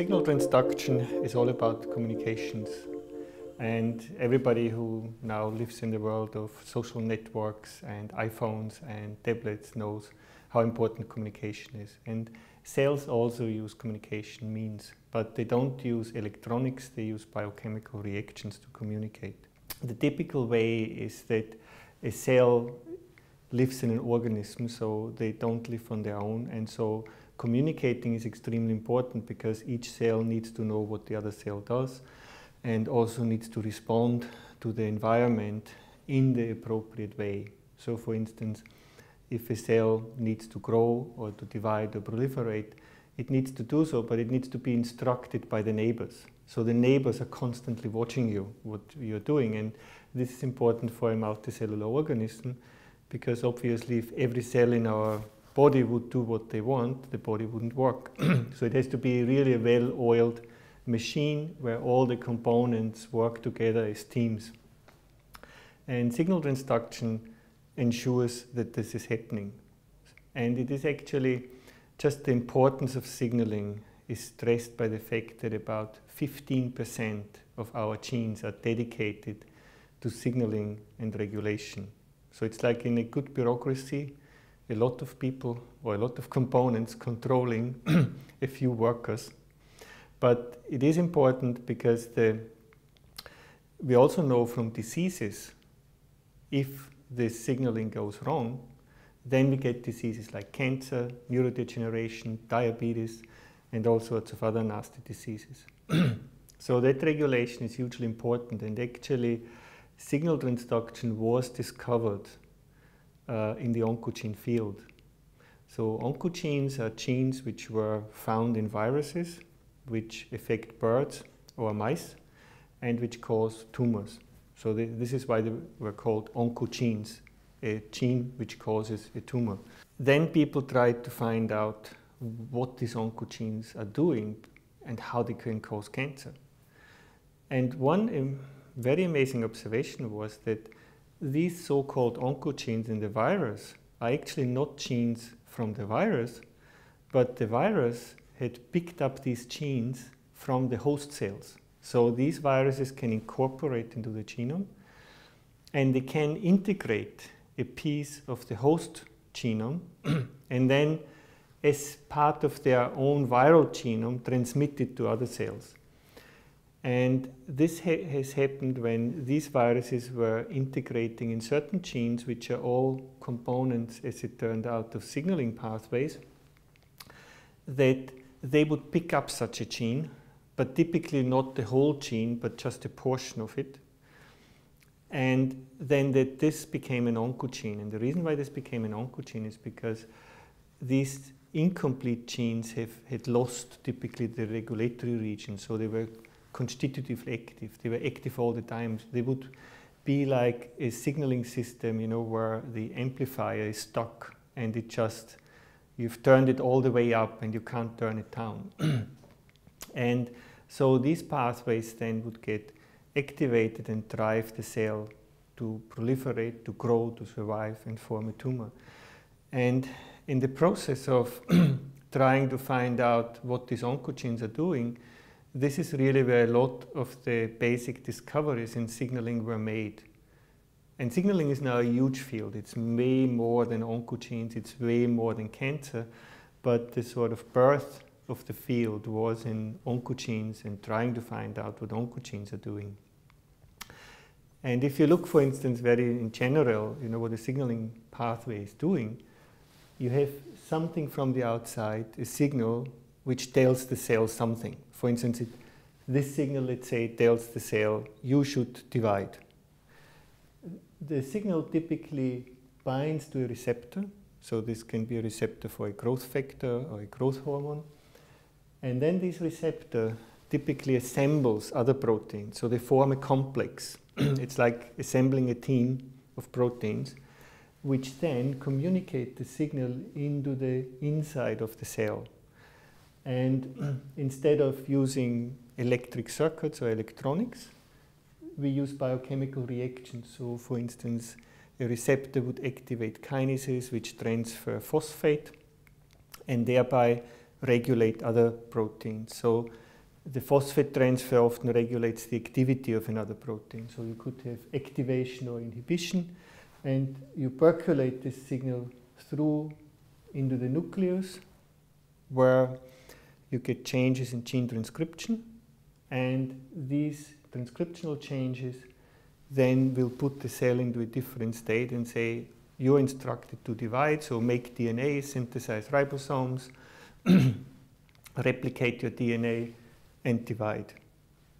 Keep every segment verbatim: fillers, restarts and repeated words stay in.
Signal transduction is all about communications, and everybody who now lives in the world of social networks and iPhones and tablets knows how important communication is. And cells also use communication means, but they don't use electronics, they use biochemical reactions to communicate. The typical way is that a cell lives in an organism, so they don't live on their own, and so communicating is extremely important because each cell needs to know what the other cell does and also needs to respond to the environment in the appropriate way. So for instance, if a cell needs to grow or to divide or proliferate, it needs to do so, but it needs to be instructed by the neighbors. So the neighbors are constantly watching you, what you're doing, and this is important for a multicellular organism because obviously if every cell in our body would do what they want, the body wouldn't work. So it has to be really a well-oiled machine where all the components work together as teams. And signal transduction ensures that this is happening. And it is actually just the importance of signaling is stressed by the fact that about fifteen percent of our genes are dedicated to signaling and regulation. So it's like in a good bureaucracy, a lot of people or a lot of components controlling a few workers. But it is important because the, we also know from diseases, if this signaling goes wrong, then we get diseases like cancer, neurodegeneration, diabetes, and all sorts of other nasty diseases. So that regulation is hugely important, and actually signal transduction was discovered uh, in the oncogene field. So oncogenes are genes which were found in viruses, which affect birds or mice, and which cause tumors. So the, this is why they were called oncogenes, a gene which causes a tumor. Then people tried to find out what these oncogenes are doing and how they can cause cancer. And one very amazing observation was that these so-called oncogenes in the virus are actually not genes from the virus, but the virus had picked up these genes from the host cells. So these viruses can incorporate into the genome, and they can integrate a piece of the host genome and then as part of their own viral genome transmit it to other cells. And this ha has happened when these viruses were integrating in certain genes, which are all components, as it turned out, of signaling pathways, that they would pick up such a gene, but typically not the whole gene, but just a portion of it. And then that this became an oncogene. And the reason why this became an oncogene is because these incomplete genes have, had lost typically the regulatory region. So they were constitutively active. They were active all the time. They would be like a signaling system, you know, where the amplifier is stuck and it just, you've turned it all the way up and you can't turn it down. And so these pathways then would get activated and drive the cell to proliferate, to grow, to survive, and form a tumor. And in the process of trying to find out what these oncogenes are doing, this is really where a lot of the basic discoveries in signaling were made. And signaling is now a huge field. It's way more than oncogenes, it's way more than cancer, but the sort of birth of the field was in oncogenes and trying to find out what oncogenes are doing. And if you look, for instance, very in general, you know, what the signaling pathway is doing, you have something from the outside, a signal which tells the cell something. For instance, it, this signal, let's say, tells the cell, you should divide. The signal typically binds to a receptor, so this can be a receptor for a growth factor or a growth hormone. And then this receptor typically assembles other proteins, so they form a complex. It's like assembling a team of proteins, which then communicate the signal into the inside of the cell. And instead of using electric circuits or electronics, we use biochemical reactions. So for instance, a receptor would activate kinases, which transfer phosphate, and thereby regulate other proteins. So the phosphate transfer often regulates the activity of another protein. So you could have activation or inhibition, and you percolate this signal through into the nucleus, where you get changes in gene transcription, and these transcriptional changes then will put the cell into a different state and say, you're instructed to divide, so make D N A, synthesize ribosomes, replicate your D N A, and divide.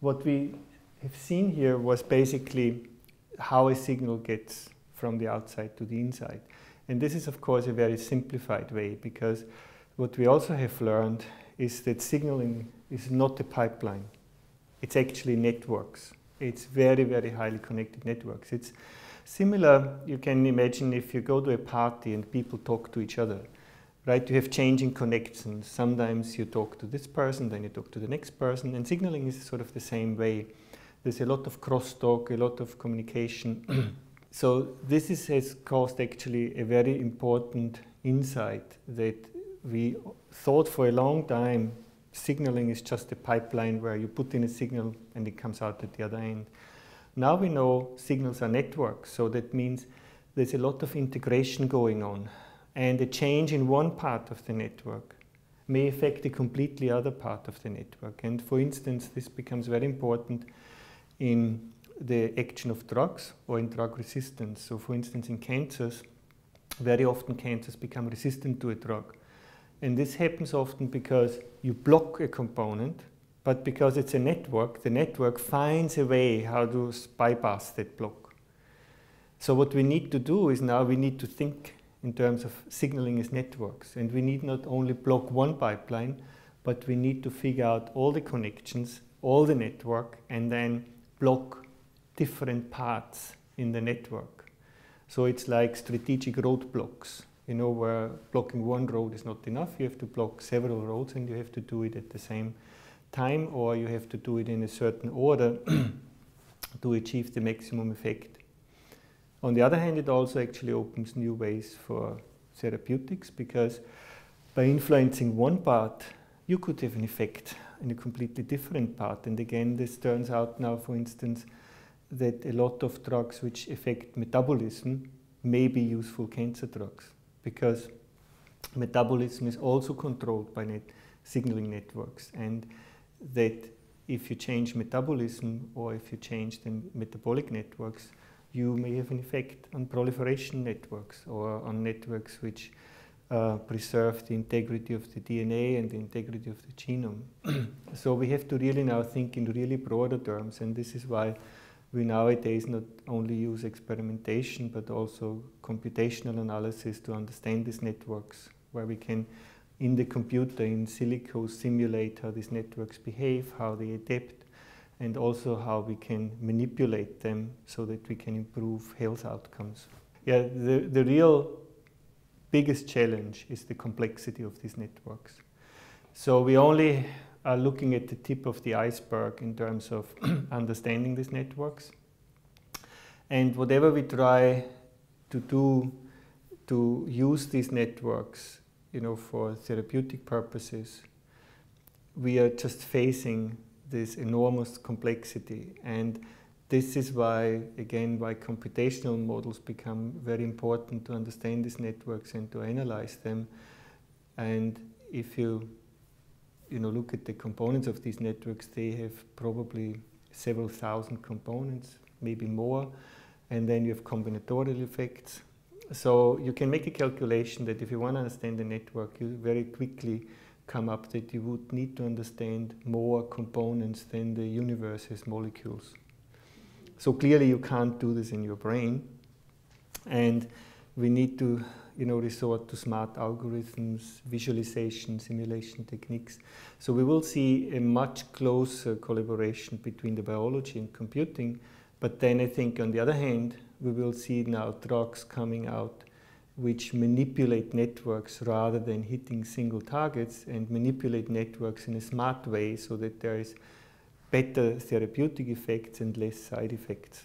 What we have seen here was basically how a signal gets from the outside to the inside. And this is, of course, a very simplified way, because what we also have learned is that signaling is not a pipeline. It's actually networks. It's very, very highly connected networks. It's similar, you can imagine, if you go to a party and people talk to each other, right? You have changing connections. Sometimes you talk to this person, then you talk to the next person, and signaling is sort of the same way. There's a lot of crosstalk, a lot of communication. So this is, has caused actually a very important insight that we thought for a long time signaling is just a pipeline where you put in a signal and it comes out at the other end. Now we know signals are networks, so that means there's a lot of integration going on. And a change in one part of the network may affect a completely other part of the network. And for instance, this becomes very important in the action of drugs or in drug resistance. So for instance, in cancers, very often cancers become resistant to a drug. And this happens often because you block a component, but because it's a network, the network finds a way how to bypass that block. So what we need to do is now we need to think in terms of signaling as networks. And we need not only block one pipeline, but we need to figure out all the connections, all the network, and then block different parts in the network. So it's like strategic roadblocks, you know, where blocking one road is not enough. You have to block several roads, and you have to do it at the same time, or you have to do it in a certain order to achieve the maximum effect. On the other hand, it also actually opens new ways for therapeutics, because by influencing one part, you could have an effect in a completely different part. And again, this turns out now, for instance, that a lot of drugs which affect metabolism may be useful cancer drugs, because metabolism is also controlled by net signaling networks, and that if you change metabolism or if you change the metabolic networks, you may have an effect on proliferation networks or on networks which uh, preserve the integrity of the D N A and the integrity of the genome. So we have to really now think in really broader terms, and this is why we nowadays not only use experimentation but also computational analysis to understand these networks, where we can, in the computer, in silico, simulate how these networks behave, how they adapt, and also how we can manipulate them so that we can improve health outcomes. Yeah, the, the real biggest challenge is the complexity of these networks. So we only are looking at the tip of the iceberg in terms of understanding these networks. And whatever we try to do to use these networks, you know, for therapeutic purposes, we are just facing this enormous complexity. And this is why, again, why computational models become very important to understand these networks and to analyze them. And if you, you know, look at the components of these networks, they have probably several thousand components, maybe more. And then you have combinatorial effects. So you can make a calculation that if you want to understand the network, you very quickly come up that you would need to understand more components than the universe has molecules. So clearly you can't do this in your brain, and we need to, you know, resort to smart algorithms, visualization, simulation techniques. So we will see a much closer collaboration between the biology and computing, but then I think on the other hand, we will see now drugs coming out which manipulate networks rather than hitting single targets, and manipulate networks in a smart way so that there is better therapeutic effects and less side effects.